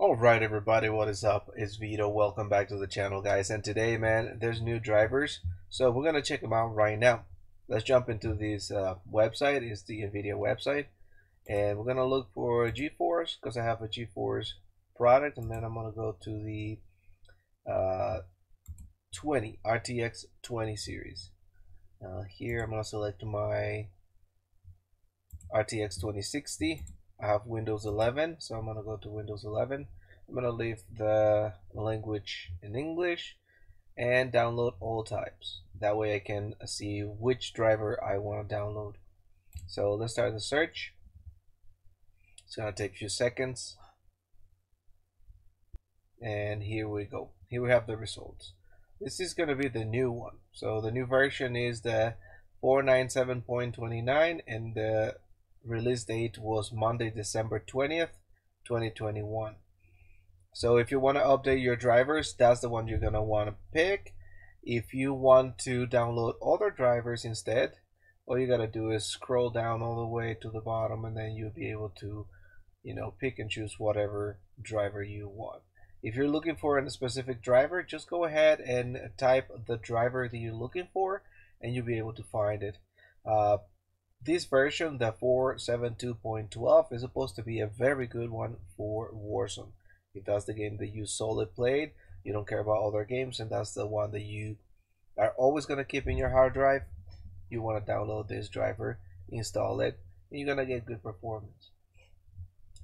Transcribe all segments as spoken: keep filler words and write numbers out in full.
Alright everybody, what is up? It's Vito. Welcome back to the channel, guys. And today, man, there's new drivers, so we're gonna check them out right now. Let's jump into this uh, website. It's the NVIDIA website, and we're gonna look for GeForce because I have a GeForce product, and then I'm gonna go to the uh, twenty R T X twenty series. Uh, here, I'm gonna select my R T X twenty sixty. I have Windows eleven, so I'm going to go to Windows eleven. I'm going to leave the language in English and download all types. That way I can see which driver I want to download. So let's start the search. It's going to take a few seconds. And here we go. Here we have the results. This is going to be the new one. So the new version is the four ninety-seven point two nine, and the release date was Monday, December twentieth twenty twenty-one. So if you want to update your drivers, that's the one you're going to want to pick. If you want to download other drivers instead, all you got to do is scroll down all the way to the bottom, and then you'll be able to, you know, pick and choose whatever driver you want. If you're looking for a specific driver, just go ahead and type the driver that you're looking for, and you'll be able to find it. Uh, This version, the four seventy-two point twelve, is supposed to be a very good one for Warzone. If that's the game that you solely played, you don't care about other games, and that's the one that you are always going to keep in your hard drive, you want to download this driver, install it, and you're going to get good performance.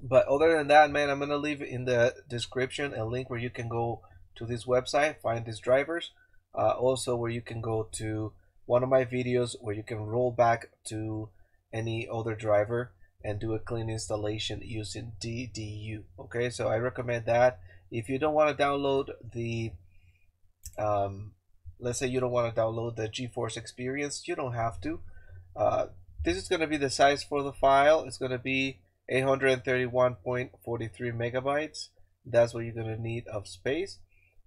But other than that, man, I'm going to leave in the description a link where you can go to this website, find these drivers, uh, also where you can go to one of my videos where you can roll back to any other driver and do a clean installation using D D U. Okay, so I recommend that. If you don't want to download the, um, let's say you don't want to download the GeForce Experience, you don't have to. Uh, this is going to be the size for the file. It's going to be eight hundred thirty-one point four three megabytes. That's what you're going to need of space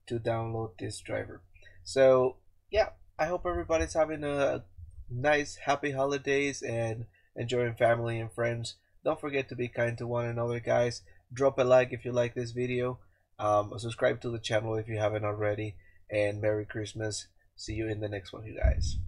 to download this driver. So, yeah. I hope everybody's having a nice, happy holidays and enjoying family and friends. Don't forget to be kind to one another, guys. Drop a like if you like this video. Um, subscribe to the channel if you haven't already. And Merry Christmas. See you in the next one, you guys.